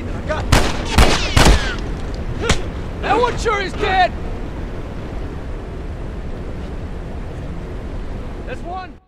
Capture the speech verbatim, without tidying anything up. breathing. I got you. That one sure is dead. That's one.